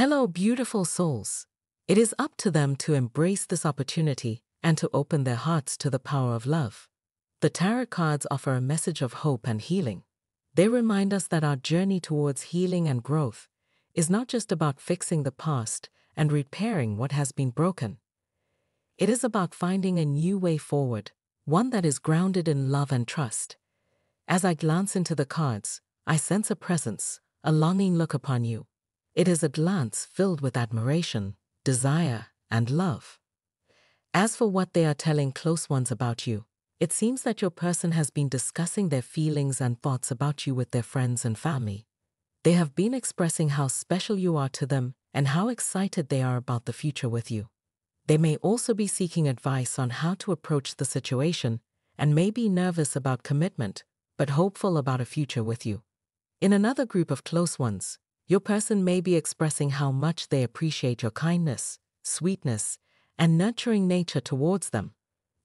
Hello, beautiful souls. It is up to them to embrace this opportunity and to open their hearts to the power of love. The tarot cards offer a message of hope and healing. They remind us that our journey towards healing and growth is not just about fixing the past and repairing what has been broken. It is about finding a new way forward, one that is grounded in love and trust. As I glance into the cards, I sense a presence, a longing look upon you. It is a glance filled with admiration, desire, and love. As for what they are telling close ones about you, it seems that your person has been discussing their feelings and thoughts about you with their friends and family. They have been expressing how special you are to them and how excited they are about the future with you. They may also be seeking advice on how to approach the situation and may be nervous about commitment, but hopeful about a future with you. In another group of close ones, your person may be expressing how much they appreciate your kindness, sweetness, and nurturing nature towards them.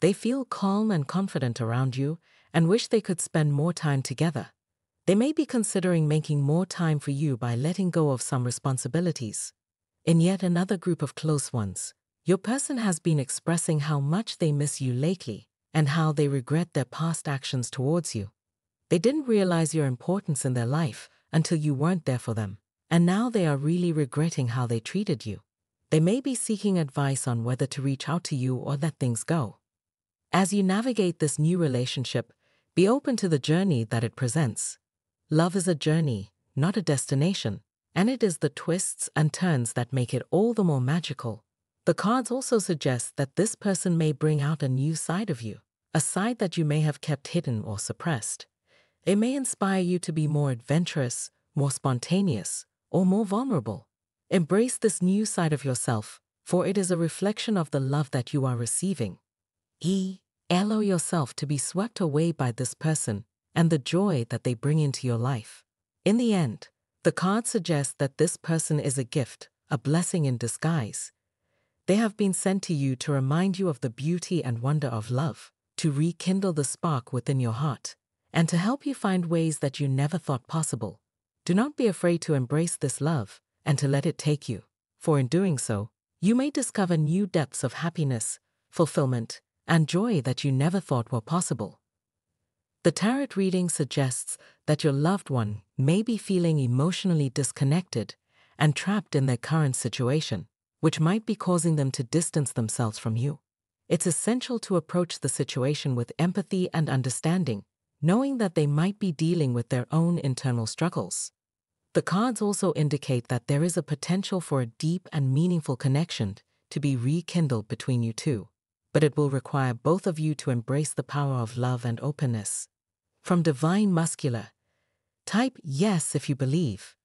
They feel calm and confident around you and wish they could spend more time together. They may be considering making more time for you by letting go of some responsibilities. In yet another group of close ones, your person has been expressing how much they miss you lately and how they regret their past actions towards you. They didn't realize your importance in their life until you weren't there for them, and now they are really regretting how they treated you. They may be seeking advice on whether to reach out to you or let things go. As you navigate this new relationship, be open to the journey that it presents. Love is a journey, not a destination, and it is the twists and turns that make it all the more magical. The cards also suggest that this person may bring out a new side of you, a side that you may have kept hidden or suppressed. It may inspire you to be more adventurous, more spontaneous, or more vulnerable. Embrace this new side of yourself, for it is a reflection of the love that you are receiving. Allow yourself to be swept away by this person and the joy that they bring into your life. In the end, the cards suggest that this person is a gift, a blessing in disguise. They have been sent to you to remind you of the beauty and wonder of love, to rekindle the spark within your heart, and to help you find ways that you never thought possible. Do not be afraid to embrace this love and to let it take you, for in doing so, you may discover new depths of happiness, fulfillment, and joy that you never thought were possible. The tarot reading suggests that your loved one may be feeling emotionally disconnected and trapped in their current situation, which might be causing them to distance themselves from you. It's essential to approach the situation with empathy and understanding, knowing that they might be dealing with their own internal struggles. The cards also indicate that there is a potential for a deep and meaningful connection to be rekindled between you two, but it will require both of you to embrace the power of love and openness. From Divine Masculine, type yes if you believe.